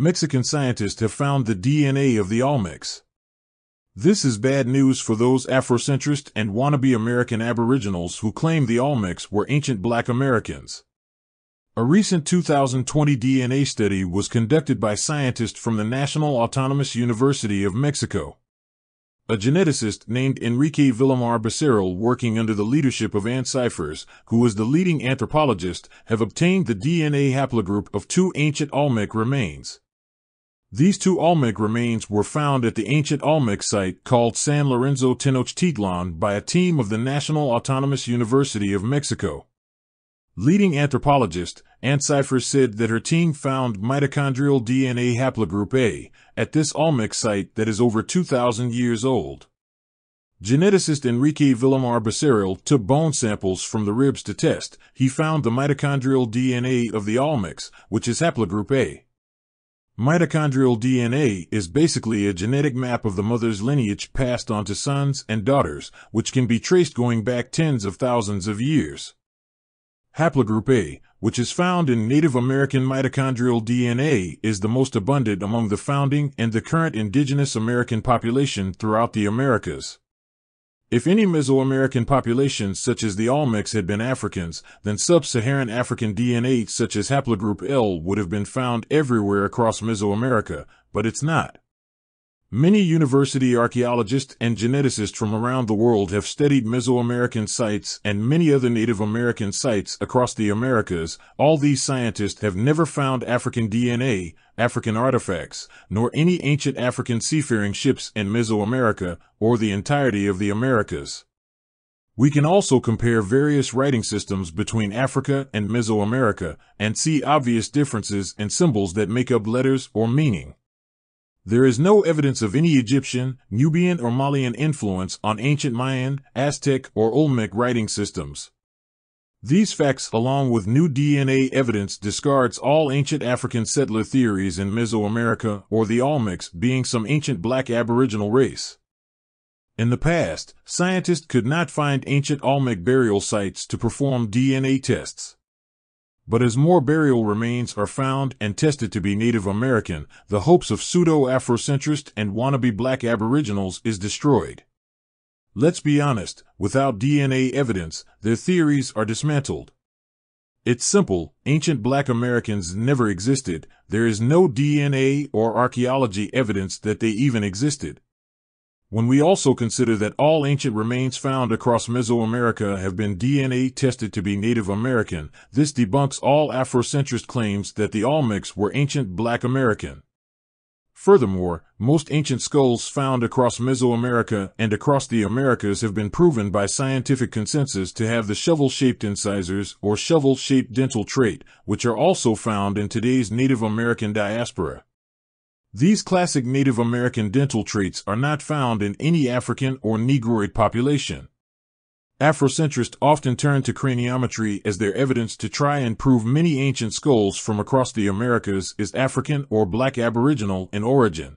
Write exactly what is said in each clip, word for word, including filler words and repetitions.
Mexican scientists have found the D N A of the Olmecs. This is bad news for those Afrocentrist and wannabe American Aboriginals who claim the Olmecs were ancient Black Americans. A recent two thousand twenty D N A study was conducted by scientists from the National Autonomous University of Mexico. A geneticist named Enrique Villamar Becerril, working under the leadership of Ann-Cyphers, who was the leading anthropologist, have obtained the D N A haplogroup of two ancient Olmec remains. These two Olmec remains were found at the ancient Olmec site called San Lorenzo Tenochtitlan by a team of the National Autonomous University of Mexico. Leading anthropologist Ann-Cyphers said that her team found mitochondrial D N A haplogroup A at this Olmec site that is over two thousand years old. Geneticist Enrique Villamar Becerril took bone samples from the ribs to test. He found the mitochondrial D N A of the Olmecs, which is haplogroup A. Mitochondrial D N A is basically a genetic map of the mother's lineage passed on to sons and daughters, which can be traced going back tens of thousands of years. Haplogroup A, which is found in Native American mitochondrial D N A, is the most abundant among the founding and the current indigenous American population throughout the Americas. If any Mesoamerican populations such as the Olmecs had been Africans, then sub-Saharan African D N A such as haplogroup L would have been found everywhere across Mesoamerica, but it's not. Many university archaeologists and geneticists from around the world have studied Mesoamerican sites and many other Native American sites across the Americas. All these scientists have never found African D N A, African artifacts, nor any ancient African seafaring ships in Mesoamerica or the entirety of the Americas. We can also compare various writing systems between Africa and Mesoamerica and see obvious differences in symbols that make up letters or meaning. There is no evidence of any Egyptian, Nubian, or Malian influence on ancient Mayan, Aztec, or Olmec writing systems. These facts, along with new D N A evidence, discards all ancient African settler theories in Mesoamerica or the Olmecs being some ancient Black Aboriginal race. In the past, scientists could not find ancient Olmec burial sites to perform D N A tests. But as more burial remains are found and tested to be Native American, the hopes of pseudo-Afrocentrist and wannabe Black Aboriginals is destroyed. Let's be honest, without D N A evidence, their theories are dismantled. It's simple, ancient Black Americans never existed. There is no D N A or archaeology evidence that they even existed. When we also consider that all ancient remains found across Mesoamerica have been D N A tested to be Native American, this debunks all Afrocentrist claims that the Olmecs were ancient Black American. Furthermore, most ancient skulls found across Mesoamerica and across the Americas have been proven by scientific consensus to have the shovel-shaped incisors or shovel-shaped dental trait, which are also found in today's Native American diaspora. These classic Native American dental traits are not found in any African or Negroid population. Afrocentrists often turn to craniometry as their evidence to try and prove many ancient skulls from across the Americas is African or Black Aboriginal in origin.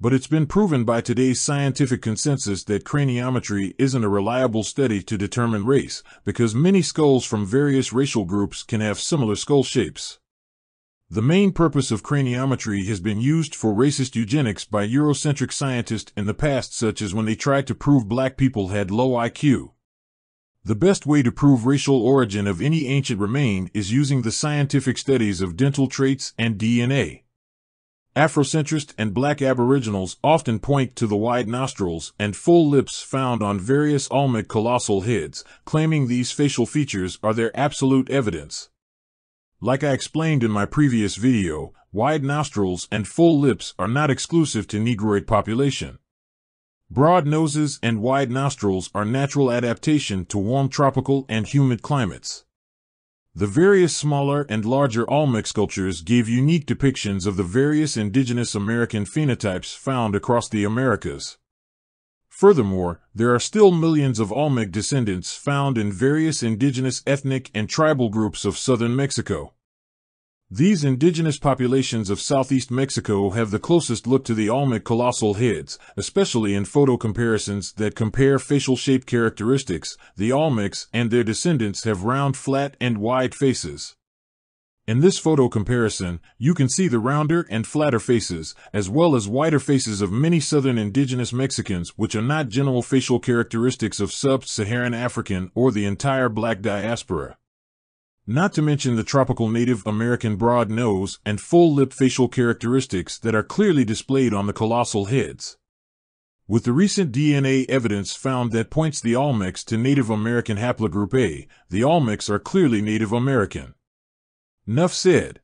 But it's been proven by today's scientific consensus that craniometry isn't a reliable study to determine race, because many skulls from various racial groups can have similar skull shapes. The main purpose of craniometry has been used for racist eugenics by Eurocentric scientists in the past, such as when they tried to prove Black people had low I Q. The best way to prove racial origin of any ancient remain is using the scientific studies of dental traits and D N A. Afrocentrist and Black Aboriginals often point to the wide nostrils and full lips found on various Olmec colossal heads, claiming these facial features are their absolute evidence. Like I explained in my previous video, wide nostrils and full lips are not exclusive to Negroid population. Broad noses and wide nostrils are natural adaptation to warm tropical and humid climates. The various smaller and larger Olmec sculptures give unique depictions of the various indigenous American phenotypes found across the Americas. Furthermore, there are still millions of Olmec descendants found in various indigenous ethnic and tribal groups of southern Mexico. These indigenous populations of southeast Mexico have the closest look to the Olmec colossal heads, especially in photo comparisons that compare facial shape characteristics. The Olmecs and their descendants have round, flat, and wide faces. In this photo comparison, you can see the rounder and flatter faces, as well as wider faces of many southern indigenous Mexicans, which are not general facial characteristics of sub-Saharan African or the entire black diaspora. Not to mention the tropical Native American broad nose and full lip facial characteristics that are clearly displayed on the colossal heads. With the recent D N A evidence found that points the Olmecs to Native American haplogroup A, the Olmecs are clearly Native American. Enough said.